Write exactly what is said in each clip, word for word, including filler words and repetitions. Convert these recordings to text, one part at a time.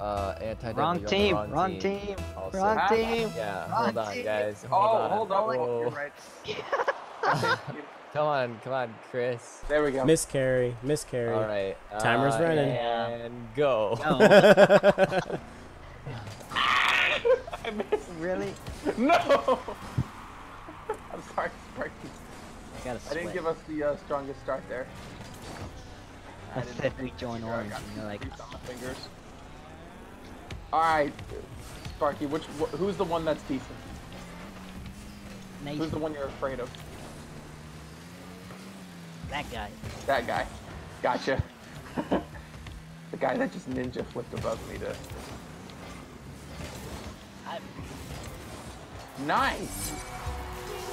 Uh, anti-W. Wrong team. Wrong, wrong team. team. Wrong ah, team. Yeah. Wrong hold on, team. guys. Hold oh, on. hold on. Oh. You're right. Come on, come on, Chris. There we go. Miscarry. Miscarry. All right. Uh, Timer's running. And go. No. I missed. Really? No. I'm sorry, Sparky. I gotta sweat. I didn't give us the uh, strongest start there. I said we join orange. And you're like. On my fingers. All right, Sparky. Which wh who's the one that's decent? Nathan. Who's the one you're afraid of? That guy. That guy. Gotcha. The guy that just ninja flipped above me to. I'm... Nice.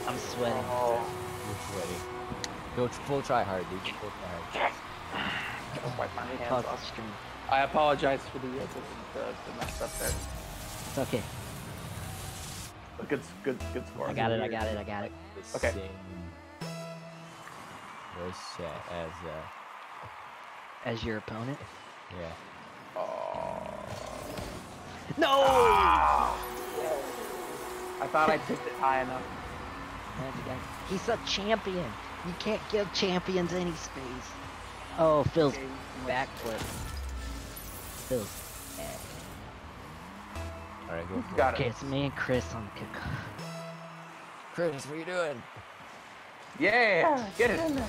I'm sweating. Oh. You're sweaty. Go full try hard, dude. Full try hard. Don't wipe my hands off. I apologize for the, uh, the, the mess up there. It's okay. A good, good, good score. I got it. I got it. I got it. Okay. Worse shot as uh, as your opponent. Yeah. Oh. No! Oh. I thought I tipped it high enough. He's a champion. You can't give champions any space. Oh, Phil's okay. backflip. Phil's back. Alright, go. Got okay, it. It's me and Chris on the kick. Chris, what are you doing? Yeah! Get it in there!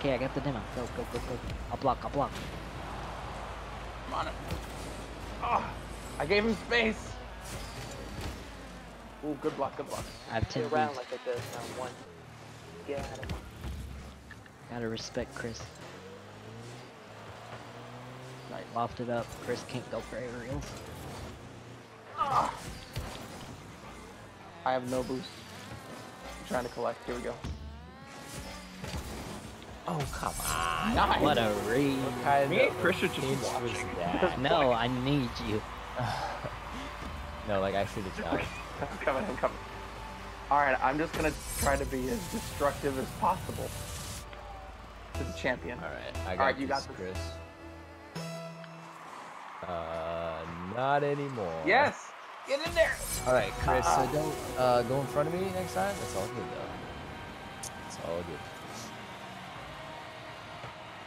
Okay, I got the demo. Go, go, go, go. I'll block, I'll block. I'm on it. Oh, I gave him space! Ooh, good block, good block. I have ten rounds like it does now. One. Get out of it. Gotta respect Chris. Nice. Lofted up. Chris can't go for aerials. Ah. I have no boost. I'm trying to collect. Here we go. Oh, come on. Nice. What a read. What Me and Chris are just watching. That? No, I need you. No, like I should have done. I'm coming, I'm coming. Alright, I'm just gonna try to be as destructive as possible. To the champion. All right, I got, All right, you this, got this, Chris. Uh, not anymore. Yes, get in there. All right, Chris. Uh, so don't uh go in front of me next time. That's all good though. It's all good.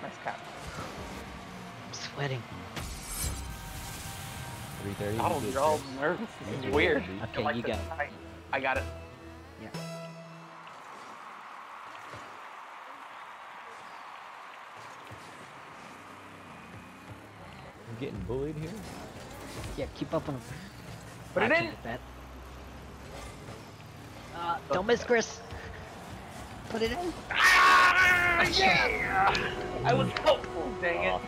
Nice cap. I'm sweating. Three thirty. Oh, you're all nervous. It's weird. Okay, like you got it. I, I got it. Yeah. Getting bullied here? Yeah, keep up on him. Put it in! That. Uh, don't, don't miss, Chris! Put it in! Ah, yeah! I was hopeful, dang oh. it.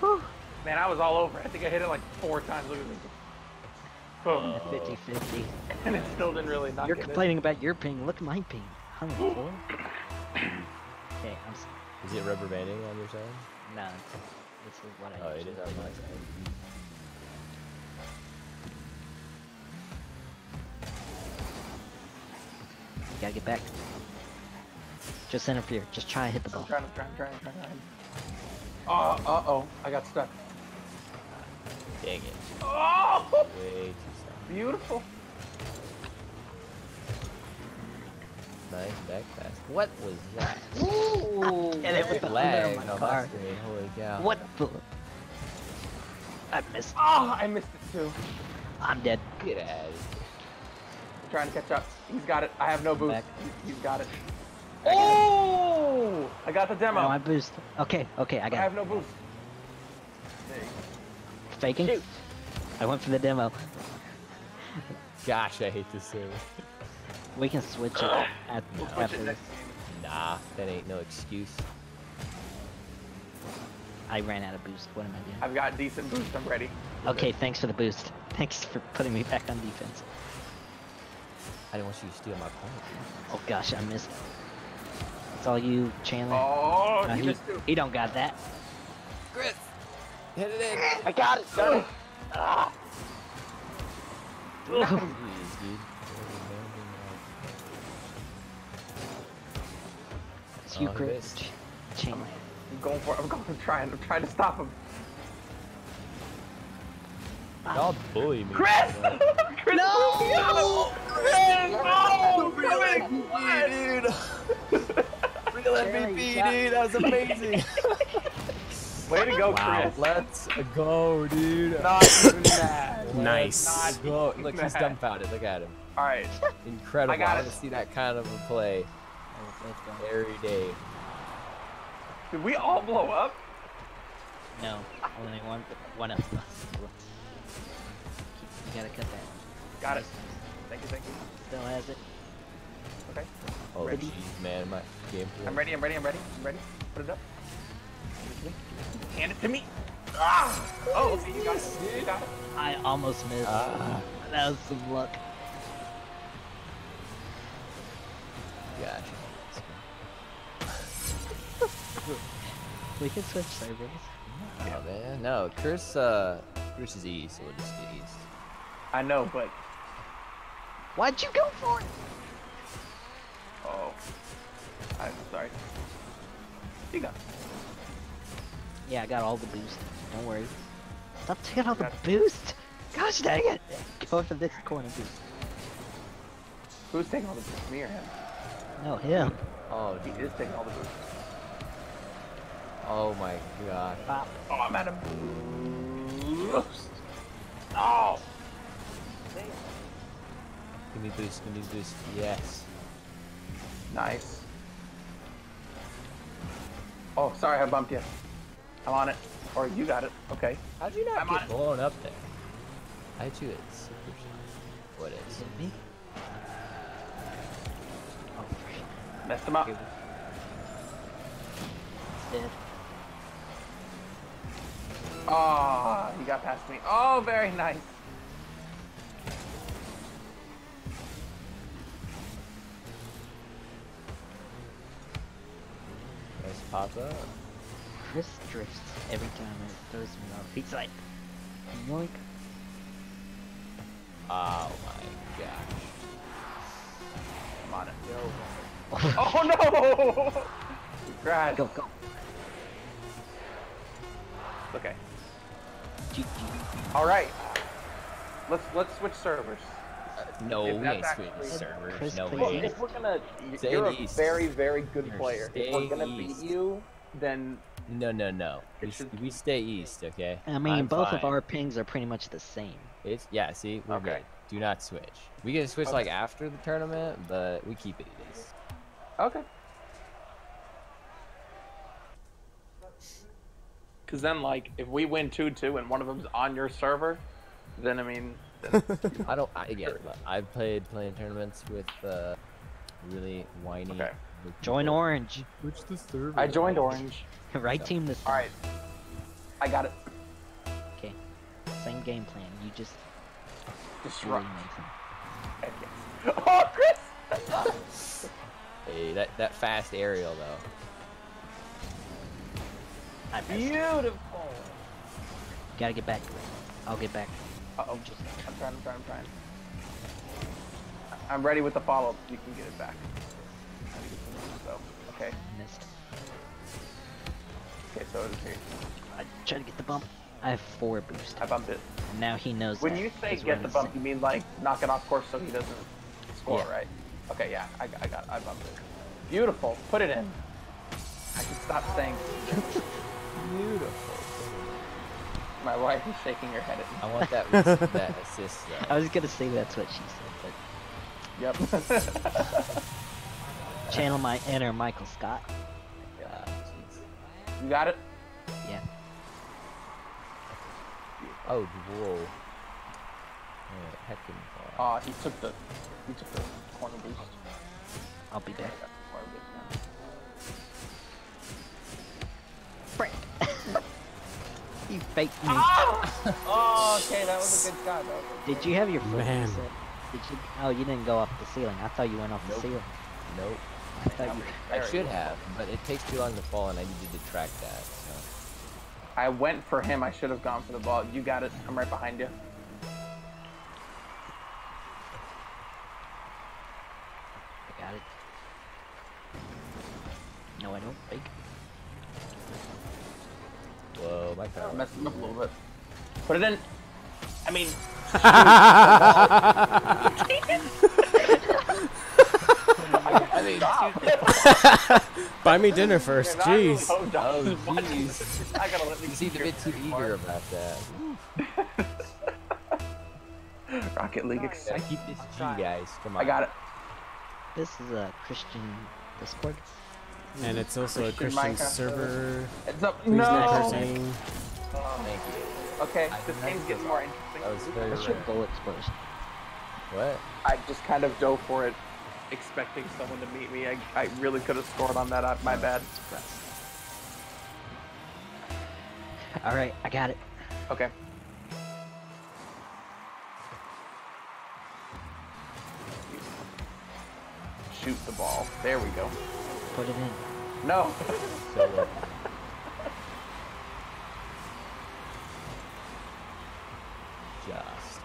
Whew. Man, I was all over. I think I hit it like four times. Look at me. Boom. fifty fifty. And it still didn't really knock You're it complaining in. about your ping. Look at my ping. one oh four. Okay, I'm sorry. Is it rubber banding on your side? No, nah, this is what I. Oh, it is on my side. You gotta get back. Just interfere. Just try and hit the ball. I'm trying, I'm trying, I'm trying, I'm trying. Oh, uh oh, I got stuck. Dang it. Oh! Way too stuck. Beautiful. Nice back pass. What was that? Ooh! And it was the lag on my car. Holy cow. What the? I missed it. Oh, I missed it too. I'm dead. Get out of here. I'm trying to catch up. He's got it. I have no boost. He's got it. Back oh! It. I got the demo. No, I boost. Okay, okay, I got it. I have it. no boost. There you go. Faking? Shoot. I went for the demo. Gosh, I hate this thing. We can switch it uh, at we'll switch it next game. Nah, that ain't no excuse. I ran out of boost. What am I doing? I've got decent boost. I'm ready. Okay, okay, thanks for the boost. Thanks for putting me back on defense. I didn't want you to steal my point. Oh gosh, I missed. It's all you, Chandler. Oh, no, he, missed too. He don't got that. Chris, hit it in. I got it. Got it. Ah. Jeez, dude. You oh, Chris. Chain I'm going for it. I'm going. I'm trying. I'm trying to stop him. Y'all bully me. Chris! Chris! No! Chris! No! Real M V P, dude! Real M V P, dude! That was amazing! Way to go, wow. Chris! Let's go, dude! Not even mad. Nice. Not go. Look, mad. He's dumbfounded. Look at him. All right. Incredible. I got to see that kind of a play every day. Did we all blow up? No, only one. One of us. You gotta cut that. Got it. Thank you. Thank you. Still has it. Okay. Oh, ready, geez, man, my game. I'm ready. I'm ready. I'm ready. I'm ready. Put it up. Hand it to me. Ah! Oh, okay, you got it. You got it. I almost missed. Ah. That was some luck. Gotcha. We can switch servers. Oh man, no. Chris, uh, Chris is east, so we'll just do east. I know, but why'd you go for it? Oh, I'm sorry. You got. Yeah, I got all the boost. Don't worry. Stop taking all the boost. Gosh dang it! Go to this corner, boost. Who's taking all the boost? Me or him? No, him. Oh, he is taking all the boost. Oh my god. Pop. Oh, I'm at a boost. Oh! Give me boost, give me boost. Yes. Nice. Oh, sorry I bumped you. I'm on it. Or you got it. Okay. How'd you not I'm get blown up there? I hit you at super shot. What is it? Me? Oh, freak. Messed him up. It's dead. Oh, you got past me. Oh, very nice. Nice pop up. Chris drifts every time it throws me off. He's like, yoink. Oh my gosh. I'm on it. Oh no! Crash. Go, go. Okay. All right, let's let's switch servers. Uh, no, we ain't switching servers. Chris, no way. If we're gonna, stay you're east. A very very good you're player. If we're gonna east. beat you, then no no no. We, we stay east, okay? I mean, I'm both fine. of our pings are pretty much the same. It's yeah. See, we're okay. Good. Do not switch. We can switch okay. like after the tournament, but we keep it east. Okay. Cause then, like, if we win two two and one of them's on your server, then I mean, then, you know, I don't. I, yeah, I've played playing tournaments with uh, really whiny. Okay. Join Orange. Which the server? I joined Orange. Right so. Team this. All right. I got it. Okay. Same game plan. You just disrupt. Oh, Chris! Hey, that that fast aerial though. Beautiful. Gotta get back. I'll get back. Uh oh, just I'm trying, I'm trying, I'm trying. I'm ready with the follow-up. You can get it back. I need to, so, okay. Missed. Okay, so it's here. I tried to get the bump. I have four boost. I bumped it. And now he knows. When that you say get the bump, you mean like knock it off course so he doesn't score, yeah. right? Okay, yeah, I, I got it. I bumped it. Beautiful. Put it in. I can stop saying. Beautiful. My wife is shaking her head at me. I want that, that assist though. I was gonna say that's what she said, but... Yep. Channel my inner Michael Scott. Uh, you got it? Yeah. Oh, whoa. Oh, heck in the car. Uh, he took the... He took the corner boost. I'll be back. You faked me. Oh! Oh, okay, that was a good shot. Did good. you have your foot Man. Set? Did you? Oh, you didn't go off the ceiling. I thought you went off nope. the ceiling. Nope. I thought you. I should have, but it takes too long to fall, and I needed to track that. So. I went for him. I should have gone for the ball. You got it. I'm right behind you. I got it. No, I don't fake. like that. Mess him up a little bit. Put it in. I mean. I mean, stop. Buy me dinner first, jeez. Oh, jeez. I gotta let me see the bit too eager about that. Rocket League excited. I keep this G, guys. Come on. I got it. This is a Christian Discord. And it's also Christian a Christian Minecraft server. It's up. Please no. Oh, thank you. Okay, I this game gets more interesting. That was very Let's just go explosion. What? I just kind of dove for it, expecting someone to meet me. I, I really could have scored on that. I, my bad. All right, I got it. Okay. Shoot the ball. There we go. Put it in. No. So, uh, just.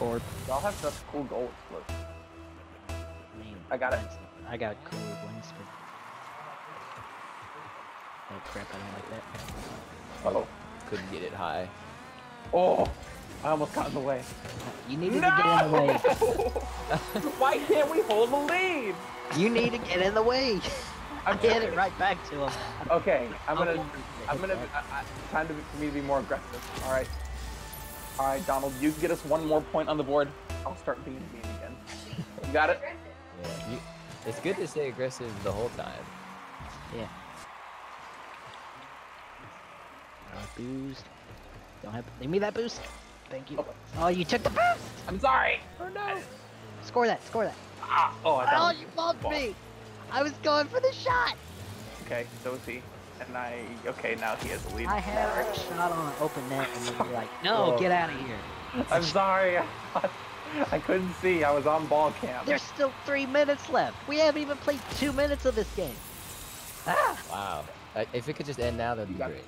Or y'all have such cool goal explosions. I mean, I got it. I got cool ones, but oh crap! I don't like that. Oh, I couldn't get it high. Oh. I almost got in the way. You needed no! to get in the way. Why can't we hold the lead? You need to get in the way. I get it right back to him. Okay, I'm gonna, I'm gonna, I, I, time to, for me to be more aggressive. All right, all right, Donald, you get us one more point on the board. I'll start being mean again. You got it. Yeah, you, it's good to stay aggressive the whole time. Yeah. Boost. Don't have. Leave me that boost. Thank you. Oh. Oh, you took the boost! I'm sorry! Oh no! Score that, score that. Ah, oh, I thought oh, you bumped me! I was going for the shot! Okay, so is he. And I... Okay, now he has the lead. I had a shot on open net and then you're like, no, Whoa. get out of here. I'm sorry. I couldn't see. I was on ball cam. There's still three minutes left. We haven't even played two minutes of this game. Ah. Wow. Uh, if it could just end now, that'd be great.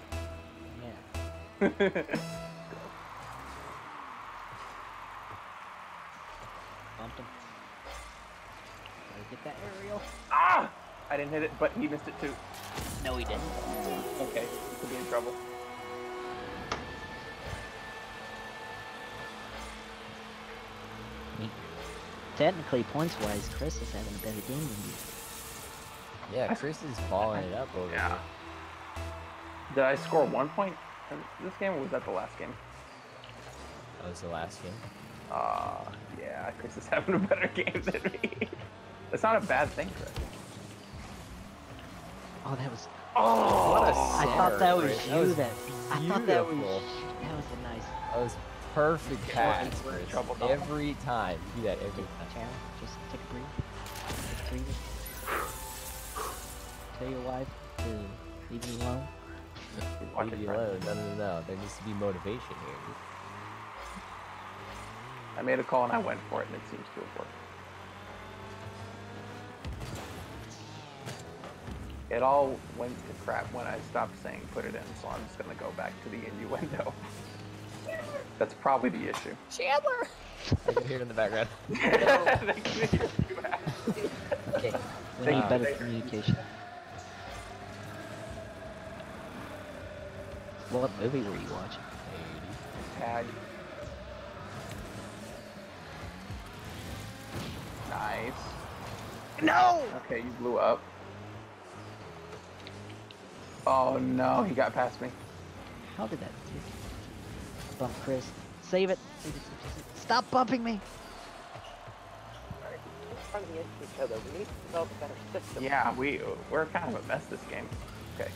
Yeah. Get that aerial. Ah! I didn't hit it, but he missed it too. No, he didn't. Okay, he could be in trouble. I mean, technically, points-wise, Chris is having a better game than you. Yeah, Chris is balling it up over yeah. here. Did I score one point in this game, or was that the last game? That was the last game. Ah, uh, yeah, Chris is having a better game than me. It's not a bad thing, Chris. Oh, that was. Oh, what a I thought that was Chris. you. That. Was that I thought that was. That was a nice. That was perfect pass. We're in trouble every time. Do that every time. Just take a breath. Breathe. Tell your wife to leave you alone. Leave you alone. No, no, no. There needs to be motivation here. I made a call and I went for it, and it seems to have worked. It all went to crap when I stopped saying put it in, so I'm just gonna go back to the innuendo. That's probably the issue. Chandler! I can hear it in the background. Okay, we need better communication. What movie were you watching? Tag. Nice. No! Okay, you blew up. Oh no, he got past me. How did that bump Chris? Save it. Stop bumping me. We're running into each other. We need to develop a better system. Yeah, we we're kind of a mess this game. Okay.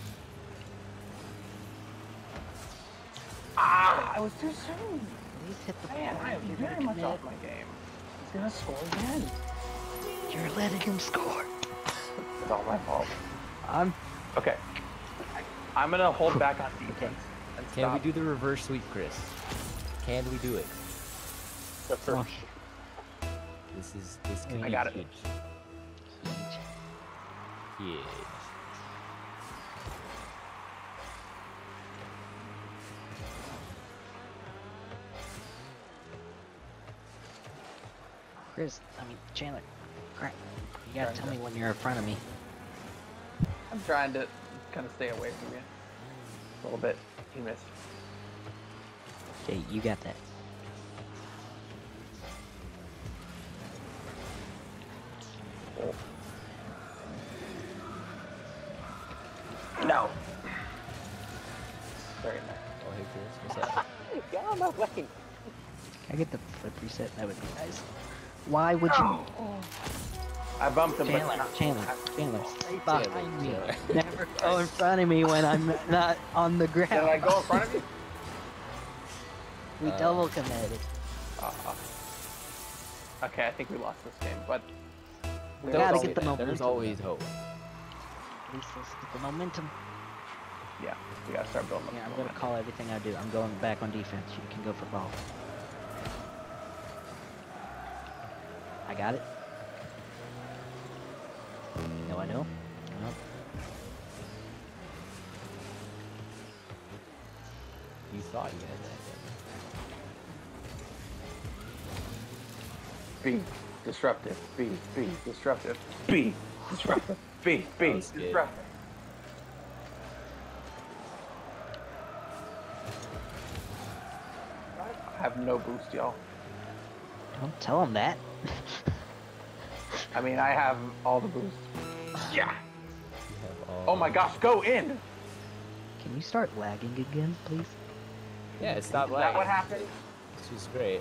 Ah, I was too soon. Please hit the Man, I am very much off my game. He's gonna score again. You're letting him score. It's all my fault. I'm okay. I'm gonna hold back on defense. And Can stop. we do the reverse sweep, Chris? Can we do it? The first. This is this. Can I got huge. it. Huge. Huge. Chris, I mean Chandler, crap! You gotta tell to. me when you're in front of me. I'm trying to. Kind of stay away from you. a little bit. He missed. Okay, you got that. No. Sorry, man. Oh, hey, Chris. What's up? Get out of my way. Can I get the flip reset? That would be nice. Why would you? Oh. Oh. I bumped him. Chandler, but Chandler, Chandler, Chandler. Behind me. Never go in front of me when I'm not on the ground. Did I go in front of you? We uh, double committed. Uh-huh. Okay, I think we lost this game, but we gotta get the momentum. There's always hope. At least let's get the momentum. Yeah, we gotta start building. Yeah, I'm gonna call everything I do. I'm going back on defense. You can go for ball. I got it. No, I know. No. You thought you had that. Be disruptive. Be be disruptive. Be disruptive. Be be disruptive. I have no boost, y'all. Don't tell him that. I mean, I have all the boost. Yeah! Oh my gosh, go in! Can you start lagging again, please? Yeah, it's not lagging. Is that what happened? This is great.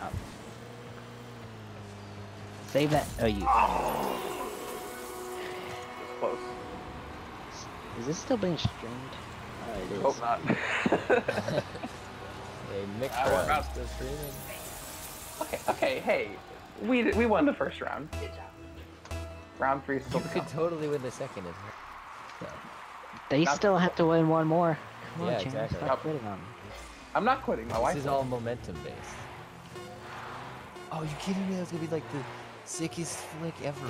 Oh. Save that. Oh, you. Oh. Close. Is this still being streamed? Oh, it is. Hope not. They mixed up the streaming. Okay, okay, hey. We did, we won the first round. Good job. Round three still You could come. Totally win the second, isn't it? So. They not still have to win one more. Come yeah, on, exactly. Stop quitting on me. I'm not quitting. My wife. This is all momentum based. Oh, you kidding me? That's gonna be like the sickest flick ever.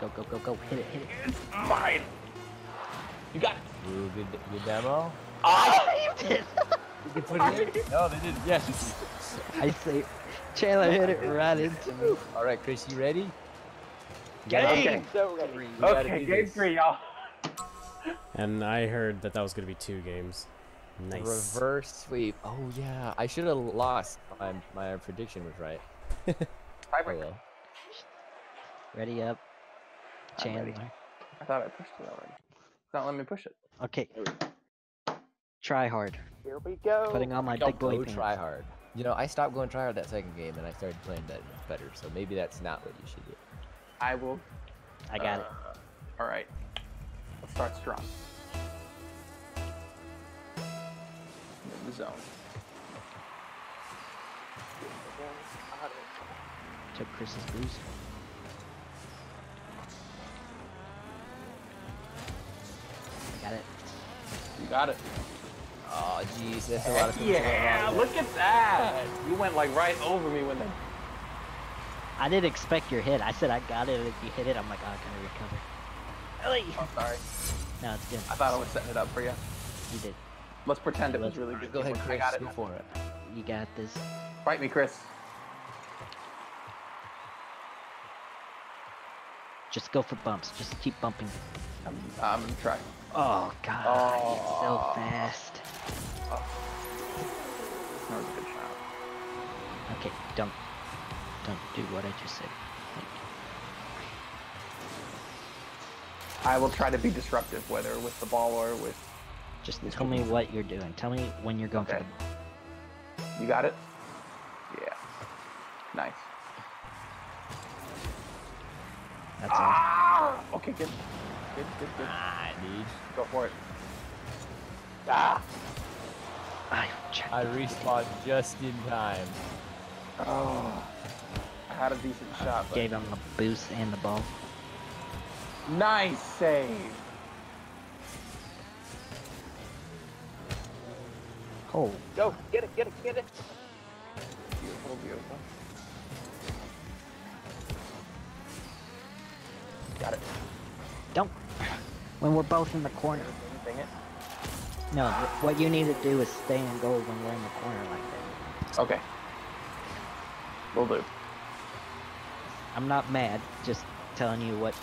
Go, go, go, go! Hit it, hit it. It's mine. You got it. Ooh, good, good demo. Oh, I saved it. You can put it in. No, they didn't. Yes. I saved. Chandler hit it right into me. Alright, Chris, you ready? Game okay. so ready. You okay, game this. three, y'all. And I heard that that was going to be two games. Nice. Reverse sweep. Oh, yeah. I should have lost. My, my prediction was right. Tiebreaker. Ready up. Chandler. Ready. I thought I pushed it already. It's not letting me push it. Okay. Try hard. Here we go. Putting on my Don't big boy pants. Try hard. You know, I stopped going tryhard that second game, and I started playing that better. So maybe that's not what you should do. I will. I got uh, it. All right, let's start strong. In the zone. Took Chris's boost. Got it. You got it. Oh, jeez, that's a lot of yeah, look at that! You went like right over me when that. I didn't expect your hit. I said I got it. If you hit it, I'm like, oh, I'm gonna recover. Ellie! Oh, sorry. No, it's good. I thought I was setting it up for you. You did. Let's pretend it was really good. Go ahead, Chris. I got it. Go for it. You got this. Fight me, Chris. Just go for bumps. Just keep bumping. I'm, I'm gonna try. Oh god, oh. It's so fast. Oh. That was a good shot. Okay, don't, don't do what I just said. Thank you. I will try to be disruptive, whether with the ball or with. Just tell me what you're doing. Tell me when you're going okay. for the ball. You got it? Yeah. Nice. That's ah! all. Okay, good. Good, good, good. Ah, dude. Go for it. Ah! I, I respawned just in time. Oh. I had a decent I shot. Gave but... him a boost and the ball. Nice save! Oh. Go! Get it, get it, get it! Beautiful, beautiful. Got it. Don't. When we're both in the corner. No, what you need to do is stay in goal when we're in the corner like that. Okay. Will do. I'm not mad, just telling you what...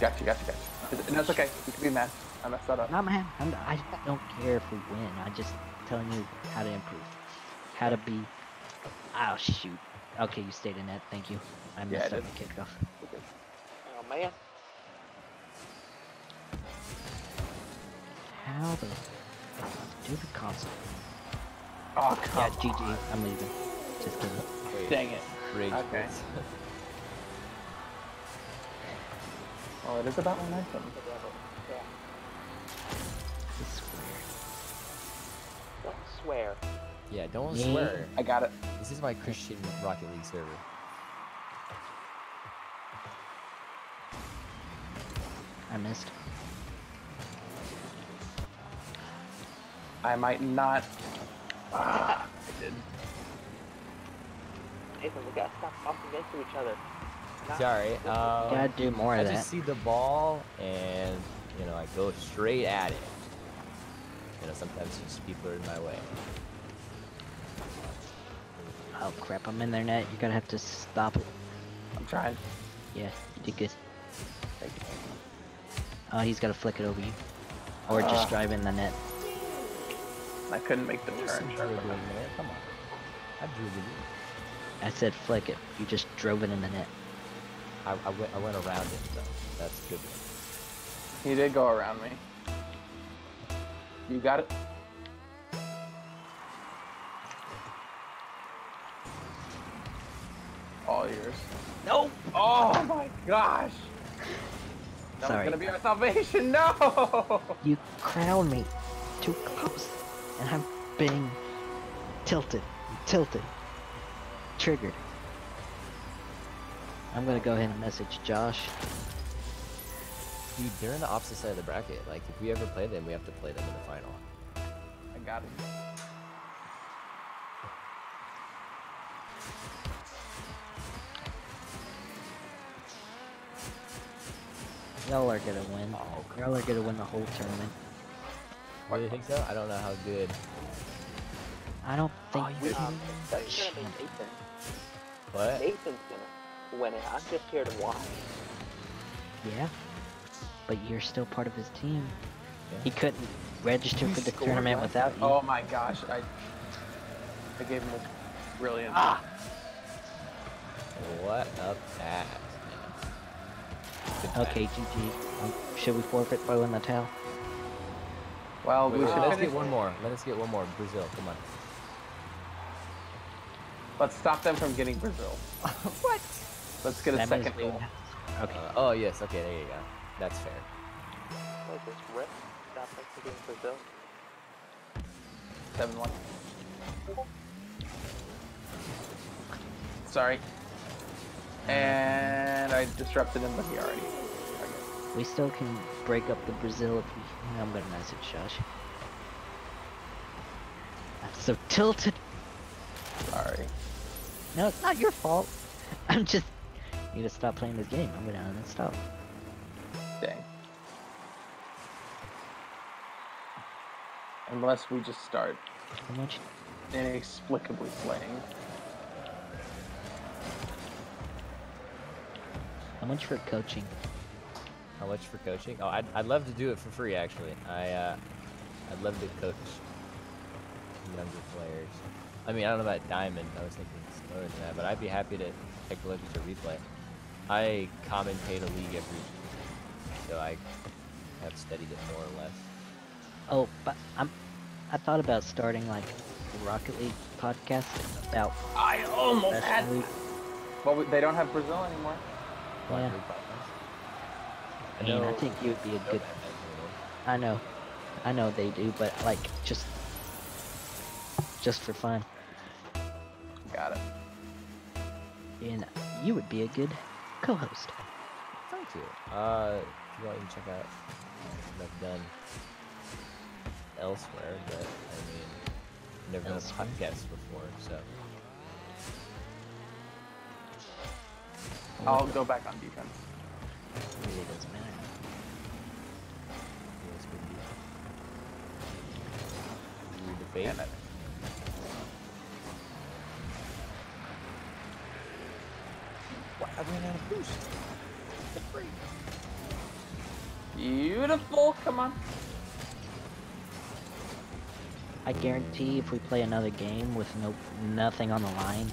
Gotcha, gotcha, gotcha. No, it's okay. You can be mad. I messed that up. Nah, man. I'm, I don't care if we win. I'm just telling you how to improve. How to be... Oh, shoot. Okay, you stayed in that. Thank you. I messed yeah, up the kickoff. Okay. Oh, man. How the... Do the console. Oh, come on. Yeah, G G. I'm leaving. Just kidding. Wait. Dang it. Rage okay. Oh, it is about one night. Yeah. I swear. Don't swear. Yeah, don't yeah. swear. I got it. This is my Christian Rocket League server. I missed. I might not. Ah, I did. Nathan, we gotta stop bumping into each other. Sorry, um, gotta do more I of that. I just see the ball, and you know I go straight at it. You know sometimes just people are in my way. Oh crap! I'm in there, Nat. You're gonna have to stop it. I'm trying. Yeah, you did good. Thank you. Oh, he's gotta flick it over you, or uh, just drive in the net. I couldn't make the turn. Come on. I drew the net. I said flick it. You just drove it in the net. I, I, went, I went around it, so that's good. He did go around me. You got it? All yours. Nope! Oh my gosh! That Sorry. was gonna be our salvation, no! You crowned me too close, and I'm being tilted, tilted, triggered. I'm gonna go ahead and message Josh. Dude, they're on the opposite side of the bracket. Like, if we ever play them, we have to play them in the final. I got it. Y'all are gonna win. Y'all are gonna win the whole tournament. Why do you think so? I don't know how good. I don't think oh, we um, That's gonna be Nathan. What? Nathan's gonna. Winning. I'm just here to watch. Yeah, but you're still part of his team. Yeah. He couldn't register you for the tournament that? without you. Oh my gosh, I I gave him a brilliant. Ah! What a pass. Okay, G G. Um, should we forfeit by winning the towel? Well, Wait, we should. Let's finish. get one more. Let us get one more. Brazil, come on. Let's stop them from getting Brazil. What? Let's get a that second goal. Okay. Uh, oh yes. Okay. There you go. That's fair. Like this rip. Stop us from getting Brazil. Seven one. Sorry. And I disrupted him, but he already. Okay. We still can break up the Brazil if we. I'm gonna message Josh. I'm so tilted. Sorry. No, it's not your fault. I'm just need to stop playing this game. I'm gonna uninstall. Dang. Unless we just start How much? inexplicably playing. How much for coaching? How much for coaching? Oh, I'd I'd love to do it for free actually. I uh, I'd love to coach younger players. I mean, I don't know about Diamond. I was thinking slower than that, but I'd be happy to take a look at the replay. I commentate a league every week, so I have studied it more or less. Oh, but I'm. I thought about starting like a Rocket League podcast about. I almost had. Well, they don't have Brazil anymore. Yeah. I mean, I think you would be a good. I know, I know they do, but like just. Just for fun. Got it. And you would be a good co-host. Thank you. Uh, if you want, you can check out what I've done elsewhere, but I mean, I've never done a podcast before, so. I'll go back on defense. It really doesn't matter. It's good defense. I ran out of boost. Beautiful. the ball, come on. I guarantee if we play another game with no nothing on the line,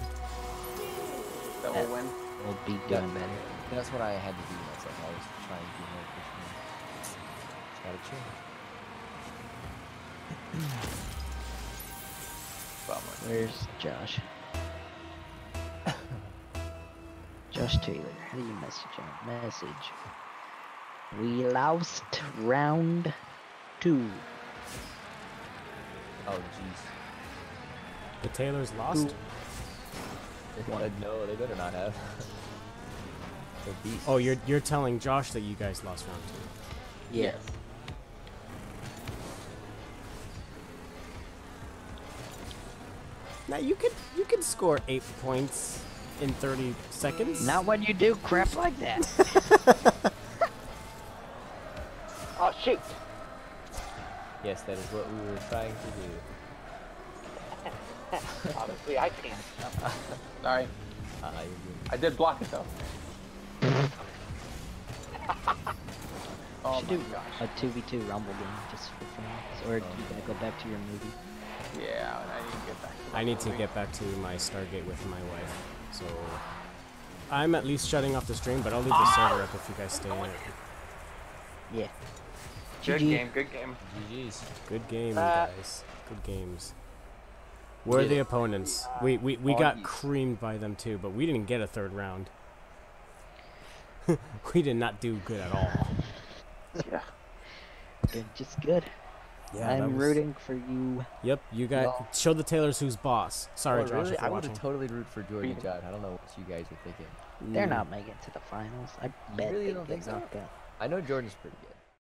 that, that will win. We'll be doing better. That's what I had to do. That's like I was trying to do hard push me. Try to chill. Where's Josh? Josh Taylor, how do you message him? Message. We lost round two. Oh, jeez. The Taylors lost? They wanted, no, they better not have. They're beasts. Oh, you're, you're telling Josh that you guys lost round two? Yes. Now, you could, you could score eight points in thirty seconds. Not when you do crap like that. Oh, shoot. Yes, that is what we were trying to do. Honestly, I can't. No. Sorry. Uh, I did block it, though. Oh, should do a two v two Rumble game just for fun. Or oh, you gotta go back to your movie. Yeah, I need to get back to I need movie. to get back to my Stargate with my wife. So, I'm at least shutting off the stream, but I'll leave the ah! server up if you guys stay in it. Yeah. Good G G. game, good game. G G's. Good game, uh, guys. Good games. We're yeah. the opponents. We we, we got creamed by them too, but we didn't get a third round. We did not do good at all. Yeah. Good, just good. Yeah, I'm was... rooting for you. Yep, you guys. No. Show the Taylors who's boss. Sorry, oh, Josh. Really? I would have totally root for Jordan and John. I don't know what you guys are thinking. They're mm. not making it to the finals. I bet you really they don't think so. Out. I know Jordan's pretty good.